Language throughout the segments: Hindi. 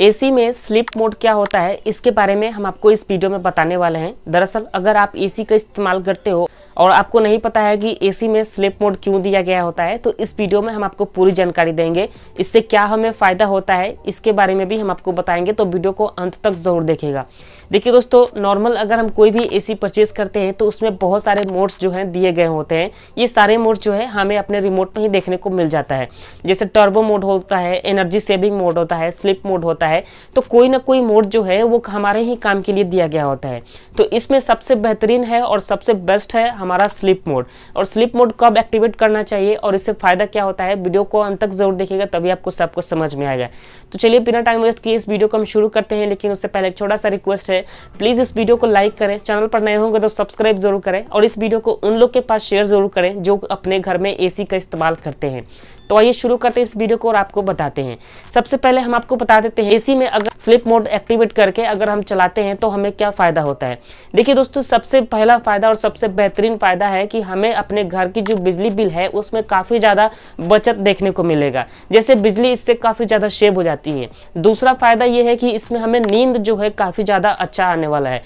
एसी में स्लीप मोड क्या होता है इसके बारे में हम आपको इस वीडियो में बताने वाले हैं। दरअसल अगर आप एसी का इस्तेमाल करते हो और आपको नहीं पता है कि एसी में स्लीप मोड क्यों दिया गया होता है तो इस वीडियो में हम आपको पूरी जानकारी देंगे। इससे क्या हमें फ़ायदा होता है इसके बारे में भी हम आपको बताएंगे, तो वीडियो को अंत तक ज़रूर देखिएगा। देखिए दोस्तों, नॉर्मल अगर हम कोई भी एसी परचेज़ करते हैं तो उसमें बहुत सारे मोड्स जो हैं दिए गए होते हैं। ये सारे मोड जो है हमें अपने रिमोट में ही देखने को मिल जाता है। जैसे टर्बो मोड होता है, एनर्जी सेविंग मोड होता है, स्लीप मोड होता है, तो कोई ना कोई मोड जो है वो हमारे ही काम के लिए दिया गया होता है। तो इसमें सबसे बेहतरीन है और सबसे बेस्ट है हमारा स्लीप मोड। और स्लीप मोड कब एक्टिवेट करना चाहिए और इससे फायदा क्या होता है, वीडियो को अंत तक जरूर देखिएगा, तभी आपको सबको समझ में आएगा। तो चलिए बिना टाइम वेस्ट किए इस वीडियो को हम शुरू करते हैं, लेकिन उससे पहले एक छोटा सा रिक्वेस्ट है, प्लीज इस वीडियो को लाइक करें, चैनल पर नए होंगे तो सब्सक्राइब जरूर करें और इस वीडियो को उन लोग के पास शेयर जरूर करें जो अपने घर में एसी का इस्तेमाल करते हैं। तो आइए शुरू करते हैं इस वीडियो को और आपको बताते हैं। सबसे पहले हम आपको बता देते हैं एसी में अगर स्लीप मोड एक्टिवेट करके अगर हम चलाते हैं तो हमें क्या फायदा होता है। देखिए दोस्तों, सबसे पहला फायदा और सबसे बेहतरीन फायदा है कि हमें अपने घर की जो बिजली बिल है उसमें काफी ज्यादा बचत देखने को मिलेगा। जैसे बिजली इससे काफी ज्यादा सेव हो जाती है। दूसरा फायदा यह है कि इसमें हमें नींद जो है काफी ज्यादा अच्छा आने वाला है।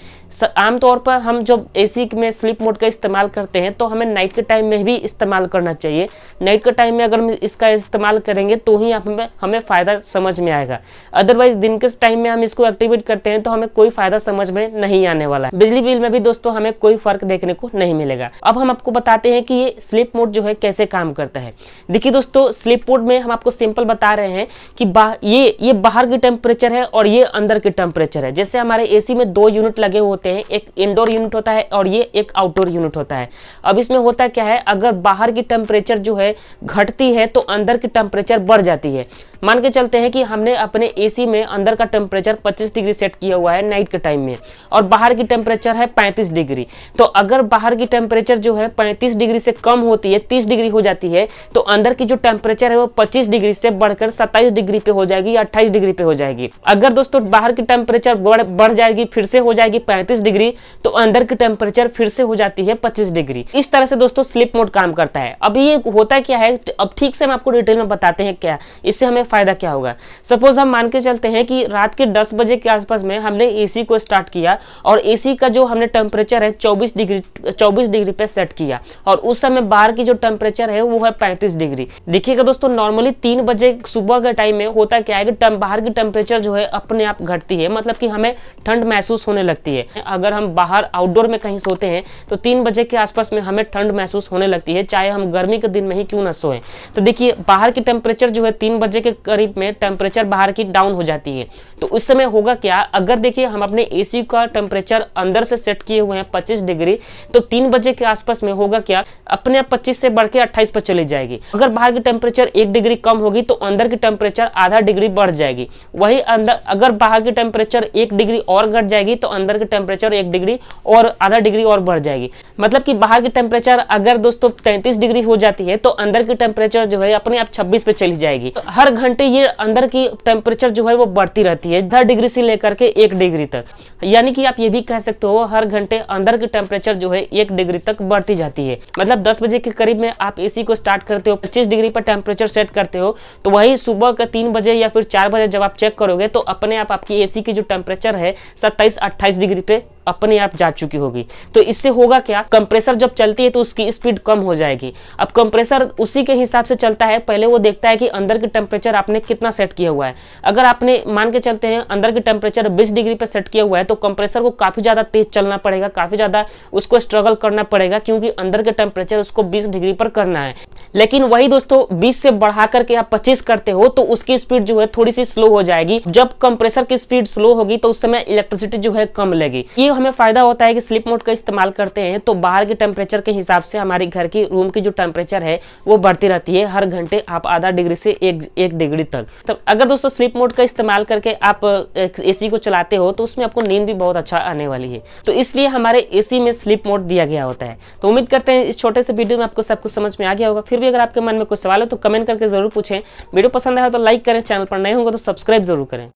आमतौर पर हम जब एसी में स्लीप मोड का इस्तेमाल करते हैं तो हमें नाइट के टाइम में भी इस्तेमाल करना चाहिए। नाइट के टाइम में अगर इसका इस्तेमाल करेंगे तो ही हमें फायदा समझ में आएगा। अदरवाइज दिन के टाइम में हम इसको एक्टिवेट करते हैं तो हमें कोई फायदा समझ में नहीं आने वाला है। बिजली बिल में भी दोस्तों हमें कोई फर्क देखने को नहीं मिलेगा। अब हम आपको बताते हैं कि ये स्लीप मोड जो है कैसे काम करता है। देखिए दोस्तों, स्लीप मोड में हम आपको सिंपल बता रहे हैं कि ये बाहर की टेम्परेचर है और ये अंदर की टेम्परेचर है। जैसे हमारे एसी में दो यूनिट लगे होते हैं, एक इंडोर यूनिट होता है और ये एक आउटडोर यूनिट होता है। अब इसमें होता क्या है, अगर बाहर की टेम्परेचर जो है घटती है तो अंदर की टेम्परेचर बढ़ जाती है। मान के चलते हैं कि हमने अपने एसी में अंदर का टेम्परेचर 25 डिग्री सेट किया हुआ है नाइट के टाइम में और बाहर की टेम्परेचर है 35 डिग्री। तो अगर बाहर की टेम्परेचर जो है 35 डिग्री से कम होती है, 30 डिग्री हो जाती है, तो अंदर की जो टेम्परेचर है वो 25 डिग्री से बढ़कर 27 डिग्री पे हो जाएगी या 28 डिग्री पे हो जाएगी। अगर दोस्तों बाहर की टेम्परेचर बढ़ जाएगी, फिर से हो जाएगी 35 डिग्री, तो अंदर की टेम्परेचर फिर से हो जाती है 25 डिग्री। इस तरह से दोस्तों स्लीप मोड काम करता है। अब ये होता क्या है, अब ठीक से हम आपको डिटेल में बताते हैं क्या इससे हमें फायदा क्या होगा। सपोज हम मान के चलते हैं कि रात के 10 बजे के आसपास में हमने एसी को स्टार्ट किया और एसी का जो हमने टेम्परेचर है 24 डिग्री पे सेट किया और उस समय बाहर की जो टेम्परेचर है वो है 35 डिग्री। देखिएगा दोस्तों, नॉर्मली 3 बजे सुबह के टाइम में होता क्या है कि बाहर की टेम्परेचर जो है अपने आप घटती है, मतलब कि हमें ठंड महसूस होने लगती है। अगर हम बाहर आउटडोर में कहीं सोते हैं तो 3 बजे के आसपास में हमें ठंड महसूस होने लगती है, चाहे हम गर्मी के दिन में ही क्यों ना सोए। तो देखिए बाहर की टेम्परेचर जो है 3 बजे के करीब में टेम्परेचर बाहर की डाउन हो जाती है। तो उस समय होगा क्या, अगर देखिए हम अपने एसी का टेम्परेचर अंदर से सेट किए हुए हैं 25 डिग्री, तो 3 बजे के आसपास में होगा क्या, अपने आप 25 से बढ़ के 28 पर चली जाएगी। अगर बाहर की टेम्परेचर 1 डिग्री कम होगी तो अंदर की टेम्परेचर आधा डिग्री बढ़ जाएगी। वही अंदर अगर बाहर की टेम्परेचर 1 डिग्री और घट जाएगी तो अंदर की टेम्परेचर 1 डिग्री और आधा डिग्री और बढ़ जाएगी। मतलब कि बाहर की टेम्परेचर अगर दोस्तों 33 डिग्री हो जाती है तो अंदर की टेम्परेचर जो है अपने आप 26 पे चली जाएगी। हर घंटे ये अंदर की टेम्परेचर जो है वो बढ़ती रहती है 10 डिग्री से लेकर के 1 डिग्री तक। यानी कि आप ये भी कह सकते हो हर घंटे अंदर की टेम्परेचर जो है 1 डिग्री तक बढ़ती जाती है। मतलब 10 बजे के करीब में आप एसी को स्टार्ट करते हो, 25 डिग्री पर टेम्परेचर सेट करते हो, तो वही सुबह का 3 बजे या फिर 4 बजे जब आप चेक करोगे तो अपने आप आपकी एसी की जो टेम्परेचर है 27-28 डिग्री पे अपने आप जा चुकी होगी। तो इससे होगा क्या, कंप्रेसर जब चलती है तो उसकी स्पीड कम हो जाएगी। अब कंप्रेसर उसी के हिसाब से चलता है, पहले वो देखता है कि अंदर की टेम्परेचर आपने कितना सेट किया हुआ है। अगर आपने मान के चलते हैं अंदर की टेम्परेचर 20 डिग्री पे सेट किया हुआ है तो कंप्रेसर को काफ़ी ज़्यादा तेज चलना पड़ेगा, काफ़ी ज़्यादा उसको स्ट्रगल करना पड़ेगा, क्योंकि अंदर के टेम्परेचर उसको 20 डिग्री पर करना है। लेकिन वही दोस्तों 20 से बढ़ा करके आप 25 करते हो तो उसकी स्पीड जो है थोड़ी सी स्लो हो जाएगी। जब कंप्रेसर की स्पीड स्लो होगी तो उस समय इलेक्ट्रिसिटी जो है कम लगेगी। ये हमें फायदा होता है कि स्लीप मोड का इस्तेमाल करते हैं तो बाहर के टेम्परेचर के हिसाब से हमारे घर की रूम की जो टेम्परेचर है वो बढ़ती रहती है। हर घंटे आप आधा डिग्री से 1 डिग्री तक। तब अगर दोस्तों स्लीप मोड का इस्तेमाल करके आप एसी को चलाते हो तो उसमें आपको नींद भी बहुत अच्छा आने वाली है। तो इसलिए हमारे एसी में स्लीप मोड दिया गया होता है। तो उम्मीद करते हैं इस छोटे से वीडियो में आपको सब कुछ समझ में आ गया होगा। फिर भी अगर आपके मन में कोई सवाल हो तो कमेंट करके जरूर पूछें। वीडियो पसंद आया तो लाइक करें, चैनल पर नए होंगे तो सब्सक्राइब जरूर करें।